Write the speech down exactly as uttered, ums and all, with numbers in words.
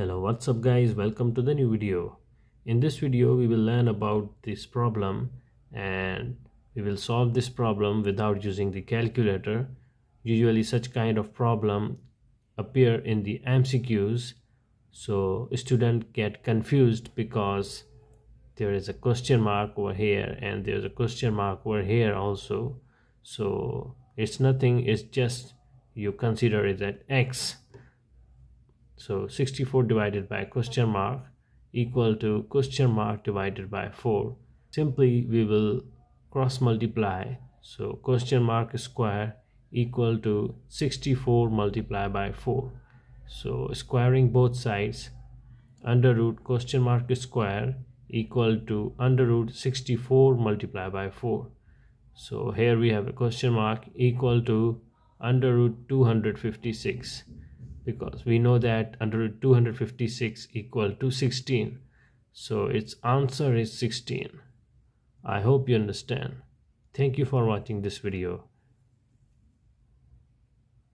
Hello, what's up guys, welcome to the new video. In this video we will learn about this problem and we will solve this problem without using the calculator. Usually such kind of problem appear in the M C Qs, so students get confused because there is a question mark over here and there's a question mark over here also. So it's nothing, it's just you consider it at x. So sixty-four divided by question mark equal to question mark divided by four. Simply we will cross multiply. So question mark square equal to sixty-four multiplied by four. So squaring both sides, under root question mark square equal to under root sixty-four multiplied by four. So here we have a question mark equal to under root two hundred fifty-six. Because we know that under root two hundred fifty-six equal to sixteen, so its answer is sixteen. I hope you understand. Thank you for watching this video.